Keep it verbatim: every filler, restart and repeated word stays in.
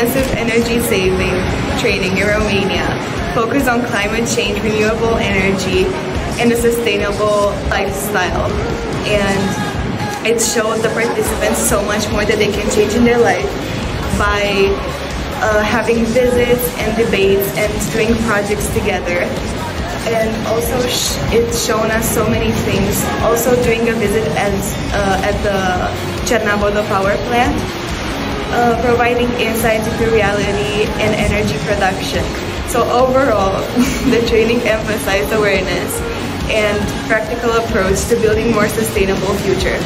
intensive energy saving training in Romania, focus on climate change, renewable energy, and a sustainable lifestyle. And it showed the participants so much more that they can change in their life by uh, having visits and debates and doing projects together. And also sh it's shown us so many things. Also during a visit as, uh, at the Cernavodă Power Plant, uh, providing insights into reality and energy production. So overall, the training emphasized awareness and practical approach to building a more sustainable future.